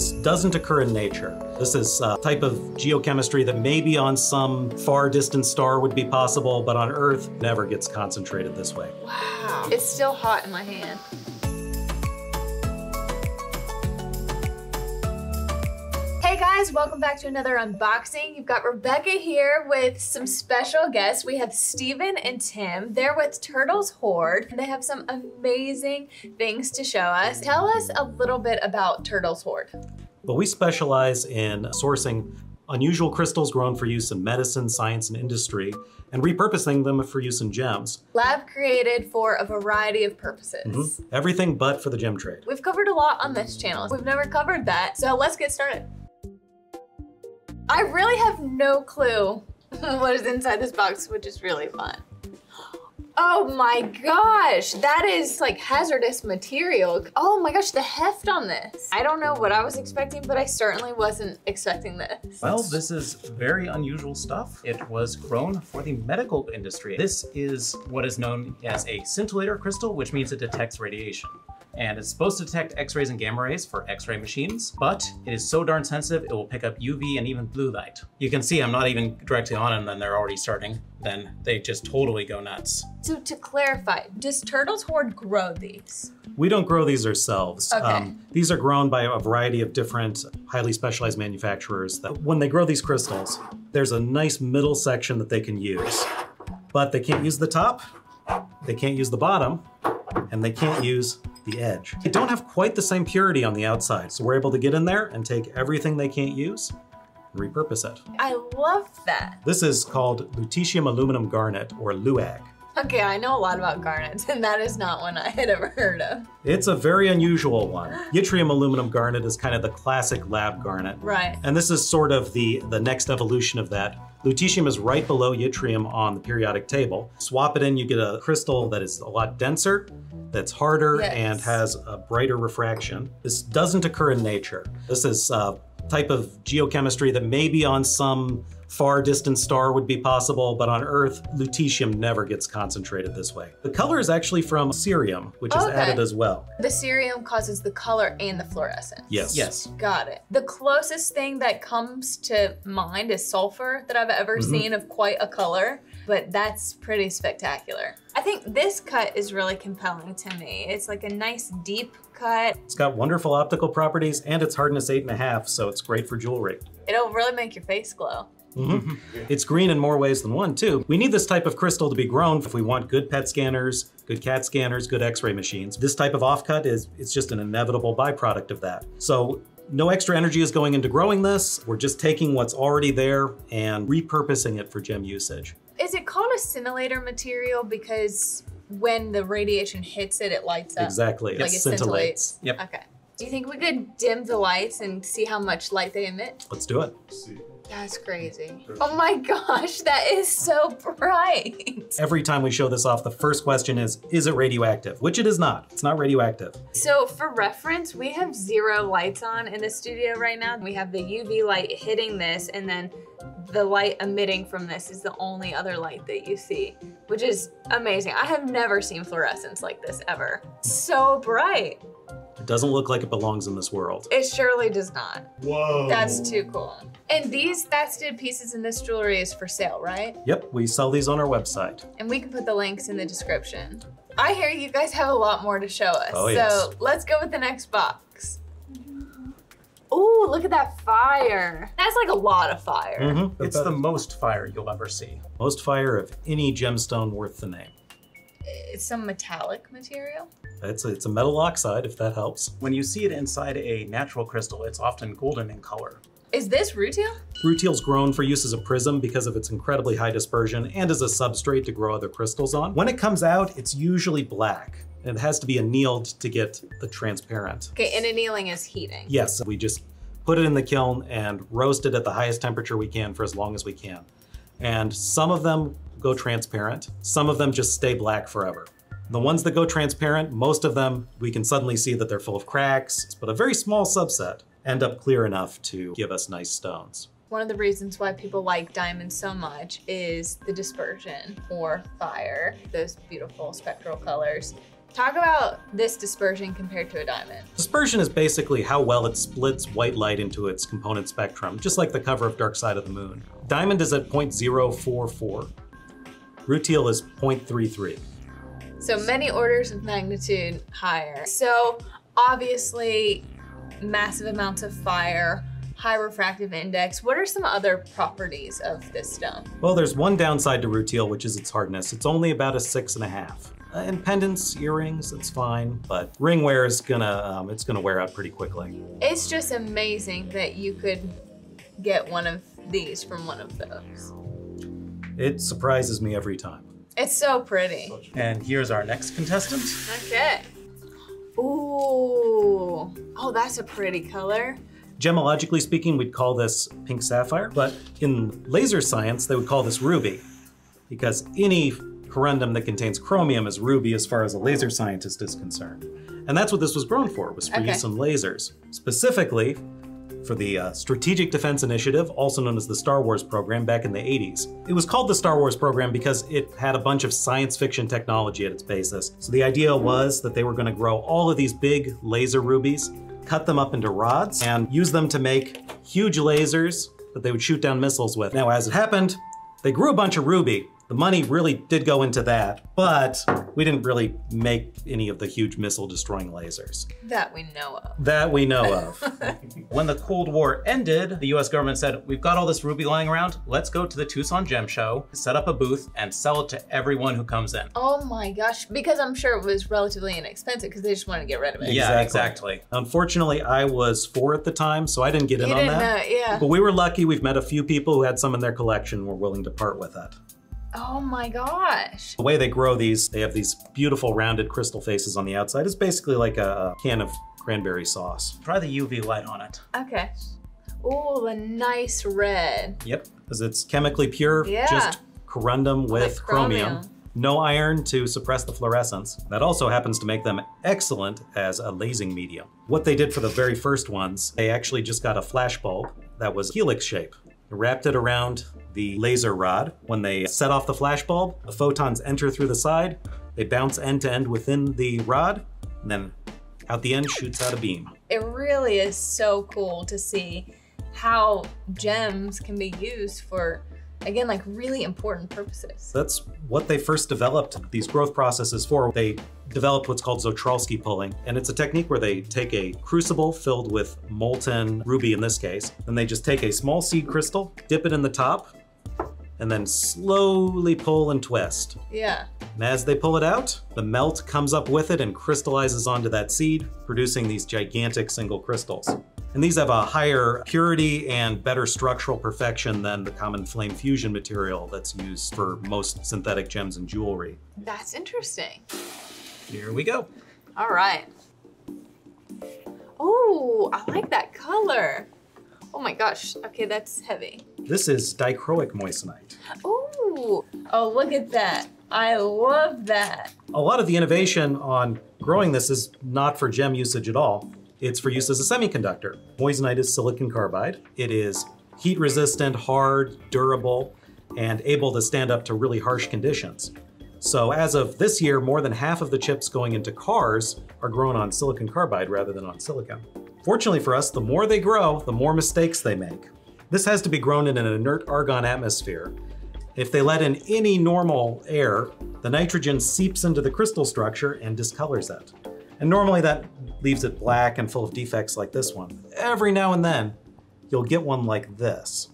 This doesn't occur in nature. This is a type of geochemistry that maybe on some far distant star would be possible, but on Earth never gets concentrated this way. Wow. It's still hot in my hand. Hey guys, welcome back to another unboxing. You've got Rebecca here with some special guests. We have Steven and Tim. They're with Turtle's Hoard. They have some amazing things to show us. Tell us a little bit about Turtle's Hoard. Well, we specialize in sourcing unusual crystals grown for use in medicine, science, and industry, and repurposing them for use in gems. Lab created for a variety of purposes. Everything but for the gem trade. We've covered a lot on this channel. We've never covered that, so let's get started. I really have no clue what is inside this box, which is really fun. Oh my gosh, that is like hazardous material. Oh my gosh, the heft on this. I don't know what I was expecting, but I certainly wasn't expecting this. Well, this is very unusual stuff. It was grown for the medical industry. This is what is known as a scintillator crystal, which means it detects radiation. And it's supposed to detect X-rays and gamma rays for X-ray machines, but it is so darn sensitive, it will pick up UV and even blue light. You can see I'm not even directly on them, and they're already starting. Then they just totally go nuts. So to clarify, does Turtle's Hoard grow these? We don't grow these ourselves. Okay. These are grown by a variety of different highly specialized manufacturers. That when they grow these crystals, there's a nice middle section that they can use, but they can't use the top, they can't use the bottom, and they can't use the edge. They don't have quite the same purity on the outside, so we're able to get in there and take everything they can't use and repurpose it. I love that. This is called Lutetium Aluminum Garnet, or LUAG. Okay, I know a lot about garnets, and that is not one I had ever heard of. It's a very unusual one. Yttrium aluminum garnet is kind of the classic lab garnet. Right. And this is sort of the next evolution of that. Lutetium is right below yttrium on the periodic table. Swap it in, you get a crystal that is a lot denser, that's harder, and has a brighter refraction. This doesn't occur in nature. This is a type of geochemistry that maybe on some far distant star would be possible, but on Earth, lutetium never gets concentrated this way. The color is actually from cerium, which is added as well. The cerium causes the color and the fluorescence. Yes. Yes. Got it. The closest thing that comes to mind is sulfur that I've ever seen of quite a color, but that's pretty spectacular. I think this cut is really compelling to me. It's like a nice deep cut. It's got wonderful optical properties, and its hardness 8.5, so it's great for jewelry. It'll really make your face glow. It's green in more ways than one, too. We need this type of crystal to be grown if we want good PET scanners, good CAT scanners, good X-ray machines. This type of offcut it's just an inevitable byproduct of that. So no extra energy is going into growing this. We're just taking what's already there and repurposing it for gem usage. Is it called a scintillator material because when the radiation hits it, it lights up? Exactly. Like it scintillates. Yep. Okay. Do you think we could dim the lights and see how much light they emit? Let's do it. That's crazy. Oh my gosh, that is so bright. Every time we show this off, the first question is it radioactive? Which it is not. It's not radioactive. So for reference, we have 0 lights on in the studio right now. We have the UV light hitting this, and then the light emitting from this is the only other light that you see, which is amazing. I have never seen fluorescence like this ever. So bright. It doesn't look like it belongs in this world. It surely does not. Whoa. That's too cool. And these faceted pieces in this jewelry is for sale, right? Yep, we sell these on our website. And we can put the links in the description. I hear you guys have a lot more to show us. Oh, yes. So let's go with the next box. Ooh, look at that fire. That's like a lot of fire. It's the most fire you'll ever see. Most fire of any gemstone worth the name. It's some metallic material. It's a metal oxide, if that helps. When you see it inside a natural crystal, it's often golden in color. Is this rutile? Rutile's grown for use as a prism because of its incredibly high dispersion and as a substrate to grow other crystals on. When it comes out, it's usually black, and it has to be annealed to get the transparent. Okay, and annealing is heating. Yes, we just put it in the kiln and roast it at the highest temperature we can for as long as we can. And some of them go transparent. Some of them just stay black forever. The ones that go transparent, most of them, we can suddenly see that they're full of cracks, but a very small subset end up clear enough to give us nice stones. One of the reasons why people like diamonds so much is the dispersion or fire, those beautiful spectral colors. Talk about this dispersion compared to a diamond. Dispersion is basically how well it splits white light into its component spectrum, just like the cover of Dark Side of the Moon. Diamond is at 0.044. Rutile is 0.33. So many orders of magnitude higher. So obviously massive amounts of fire, high refractive index. What are some other properties of this stone? Well, there's one downside to rutile, which is its hardness. It's only about a 6.5. And pendants, earrings, it's fine, but ring wear is gonna wear out pretty quickly. It's just amazing that you could get one of these from one of those. It surprises me every time. It's so pretty. And here's our next contestant. Okay. Ooh. Oh, that's a pretty color. Gemologically speaking, we'd call this pink sapphire, but in laser science, they would call this ruby, because any corundum that contains chromium is ruby as far as a laser scientist is concerned. And that's what this was grown for, was for use in lasers. Specifically for the Strategic Defense Initiative, also known as the Star Wars Program, back in the 80s. It was called the Star Wars Program because it had a bunch of science fiction technology at its basis. So the idea was that they were gonna grow all of these big laser rubies, cut them up into rods, and use them to make huge lasers that they would shoot down missiles with. Now, as it happened, they grew a bunch of ruby. The money really did go into that, but we didn't really make any of the huge missile-destroying lasers. That we know of. That we know of. When the Cold War ended, the US government said, we've got all this ruby lying around, let's go to the Tucson Gem Show, set up a booth, and sell it to everyone who comes in. Oh my gosh, because I'm sure it was relatively inexpensive because they just wanted to get rid of it. Yeah, exactly. Unfortunately, I was 4 at the time, so I didn't get in on that. Yeah. But we were lucky. We've met a few people who had some in their collection and were willing to part with it. Oh my gosh. The way they grow these, they have these beautiful rounded crystal faces on the outside. It's basically like a can of cranberry sauce. Try the UV light on it. Okay. Oh, the nice red. Yep, because it's chemically pure, just corundum with chromium. No iron to suppress the fluorescence. That also happens to make them excellent as a lasing medium. What they did for the very first ones, they actually just got a flash bulb that was helix shape. They wrapped it around the laser rod. When they set off the flash bulb, the photons enter through the side, they bounce end to end within the rod, and then out the end shoots out a beam. It really is so cool to see how gems can be used for, again, like really important purposes. That's what they first developed these growth processes for. They developed what's called Czochralski pulling, and it's a technique where they take a crucible filled with molten ruby in this case, and they just take a small seed crystal, dip it in the top, and then slowly pull and twist. Yeah. And as they pull it out, the melt comes up with it and crystallizes onto that seed, producing these gigantic single crystals. And these have a higher purity and better structural perfection than the common flame fusion material that's used for most synthetic gems and jewelry. That's interesting. Here we go. All right. Oh, I like that color. Oh my gosh, okay, that's heavy. This is dichroic moissanite. Ooh, oh, look at that. I love that. A lot of the innovation on growing this is not for gem usage at all. It's for use as a semiconductor. Moissanite is silicon carbide. It is heat resistant, hard, durable, and able to stand up to really harsh conditions. So as of this year, more than half of the chips going into cars are grown on silicon carbide rather than on silicon. Fortunately for us, the more they grow, the more mistakes they make. This has to be grown in an inert argon atmosphere. If they let in any normal air, the nitrogen seeps into the crystal structure and discolors it. And normally that leaves it black and full of defects like this one. Every now and then, you'll get one like this.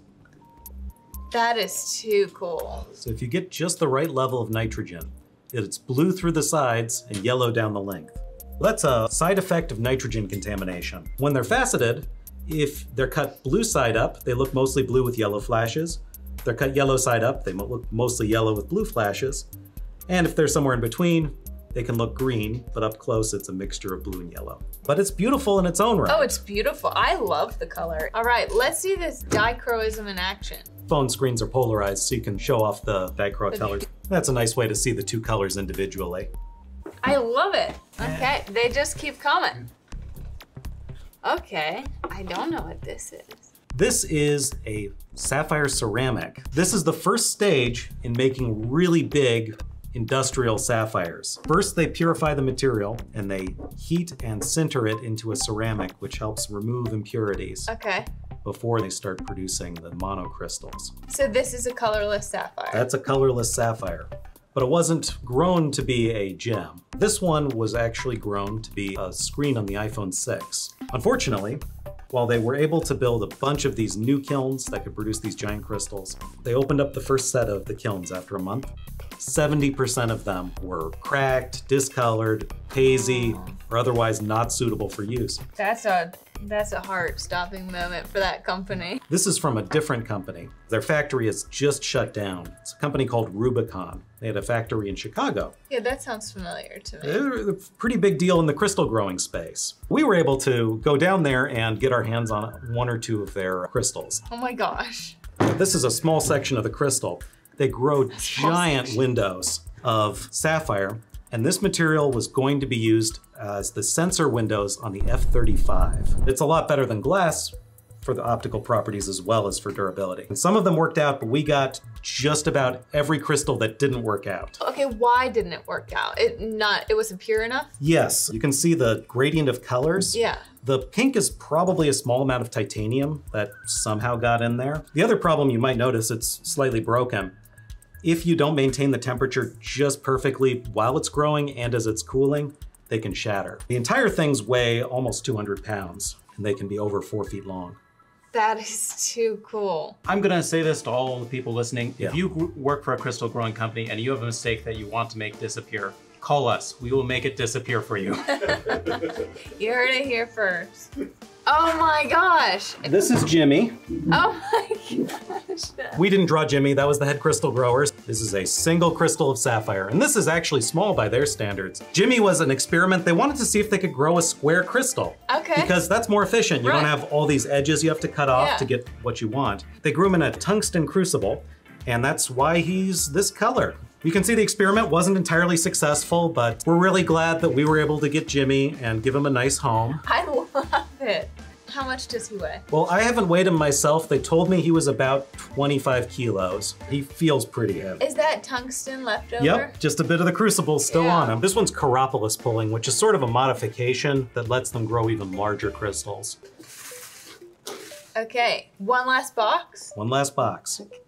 That is too cool. So if you get just the right level of nitrogen, it's blue through the sides and yellow down the length. That's a side effect of nitrogen contamination. When they're faceted, if they're cut blue side up, they look mostly blue with yellow flashes. If they're cut yellow side up, they look mostly yellow with blue flashes. And if they're somewhere in between, they can look green, but up close, it's a mixture of blue and yellow. But it's beautiful in its own right. Oh, it's beautiful. I love the color. All right, let's see this dichroism in action. Phone screens are polarized, so you can show off the dichroic colors. That's a nice way to see the two colors individually. I love it. Okay, they just keep coming. Okay, I don't know what this is. This is a sapphire ceramic. This is the first stage in making really big industrial sapphires. First, they purify the material and they heat and sinter it into a ceramic, which helps remove impurities. Okay. Before they start producing the monocrystals. So this is a colorless sapphire. That's a colorless sapphire. But it wasn't grown to be a gem. This one was actually grown to be a screen on the iPhone 6. Unfortunately, while they were able to build a bunch of these new kilns that could produce these giant crystals, they opened up the first set of the kilns after a month. 70% of them were cracked, discolored, hazy, or otherwise not suitable for use. That's a heart-stopping moment for that company. This is from a different company. Their factory is just shut down. It's a company called Rubicon. They had a factory in Chicago. Yeah, that sounds familiar to me. They're a pretty big deal in the crystal growing space. We were able to go down there and get our hands on one or two of their crystals. Oh my gosh. This is a small section of the crystal. They grow giant windows of sapphire, and this material was going to be used as the sensor windows on the F-35. It's a lot better than glass for the optical properties as well as for durability. And some of them worked out, but we got just about every crystal that didn't work out. Okay, why didn't it work out? It wasn't pure enough? Yes, you can see the gradient of colors. Yeah. The pink is probably a small amount of titanium that somehow got in there. The other problem you might notice, it's slightly broken. If you don't maintain the temperature just perfectly while it's growing and as it's cooling, they can shatter. The entire things weigh almost 200 pounds and they can be over 4 feet long. That is too cool. I'm gonna say this to all the people listening. Yeah. If you work for a crystal growing company and you have a mistake that you want to make disappear, call us. We will make it disappear for you. You heard it here first. Oh my gosh. This is Jimmy. Oh my gosh. We didn't draw Jimmy, that was the head crystal growers. This is a single crystal of sapphire, and this is actually small by their standards. Jimmy was an experiment. They wanted to see if they could grow a square crystal. Okay. Because that's more efficient. You don't have all these edges you have to cut off to get what you want. They grew him in a tungsten crucible, and that's why he's this color. You can see the experiment wasn't entirely successful, but we're really glad that we were able to get Jimmy and give him a nice home. I love it. How much does he weigh? Well, I haven't weighed him myself. They told me he was about 25 kilos. He feels pretty heavy. Is that tungsten left over? Yep, just a bit of the crucible still on him. This one's Kyropoulos pulling, which is sort of a modification that lets them grow even larger crystals. Okay, one last box? One last box. Okay.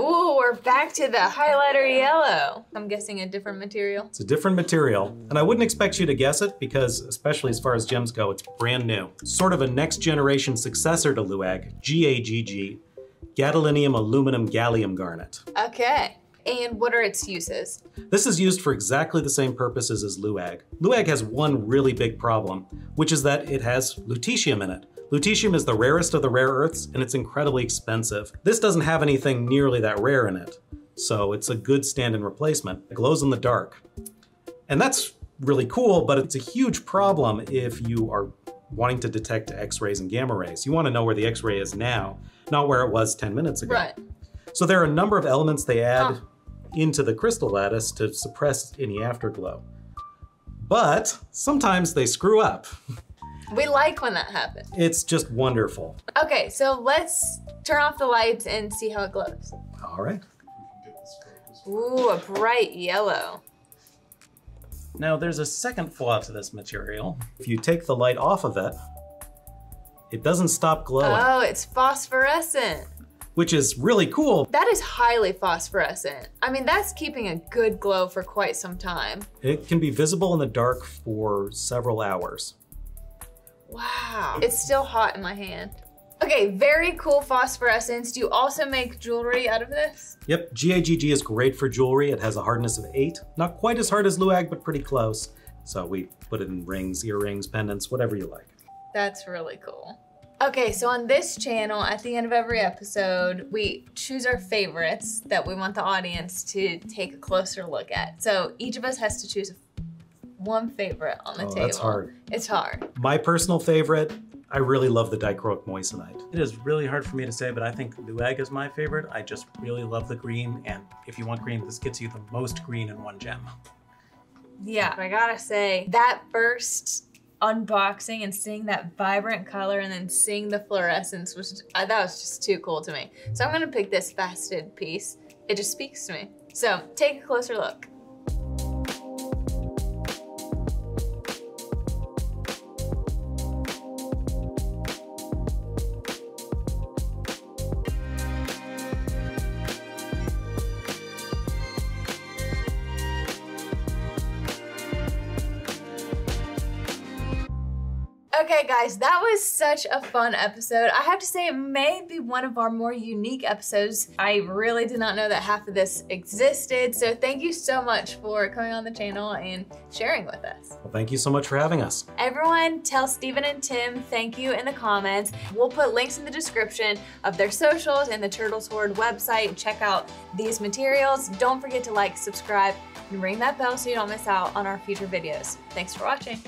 Ooh, we're back to the highlighter yellow. I'm guessing a different material. It's a different material, and I wouldn't expect you to guess it because, especially as far as gems go, it's brand new. Sort of a next generation successor to Luag, GAGG, gadolinium aluminum gallium garnet. Okay, and what are its uses? This is used for exactly the same purposes as Luag. Luag has one really big problem, which is that it has lutetium in it. Lutetium is the rarest of the rare earths, and it's incredibly expensive. This doesn't have anything nearly that rare in it, so it's a good stand-in replacement. It glows in the dark. And that's really cool, but it's a huge problem if you are wanting to detect X-rays and gamma rays. You want to know where the X-ray is now, not where it was 10 minutes ago. Right. So there are a number of elements they add into the crystal lattice to suppress any afterglow. But sometimes they screw up. We like when that happens. It's just wonderful. Okay, so let's turn off the lights and see how it glows. All right. Ooh, a bright yellow. Now there's a second flaw to this material. If you take the light off of it, it doesn't stop glowing. Oh, it's phosphorescent. Which is really cool. That is highly phosphorescent. I mean, that's keeping a good glow for quite some time. It can be visible in the dark for several hours. Wow, it's still hot in my hand. Okay, very cool phosphorescence. Do you also make jewelry out of this? Yep, GAGG is great for jewelry. It has a hardness of 8. Not quite as hard as Luag, but pretty close. So we put it in rings, earrings, pendants, whatever you like. That's really cool. Okay, so on this channel, at the end of every episode, we choose our favorites that we want the audience to take a closer look at. So each of us has to choose a one favorite on the table. That's hard. It's hard. My personal favorite, I really love the dichroic moissanite. It is really hard for me to say, but I think Luag is my favorite. I just really love the green, and if you want green, this gets you the most green in one gem. Yeah, I gotta say, that first unboxing and seeing that vibrant color and then seeing the fluorescence, that was just too cool to me. So I'm gonna pick this faceted piece. It just speaks to me. So take a closer look. Okay guys, that was such a fun episode. I have to say it may be one of our more unique episodes. I really did not know that half of this existed. So thank you so much for coming on the channel and sharing with us. Well, thank you so much for having us. Everyone tell Steven and Tim thank you in the comments. We'll put links in the description of their socials and the Turtle's Hoard website. Check out these materials. Don't forget to like, subscribe, and ring that bell so you don't miss out on our future videos. Thanks for watching.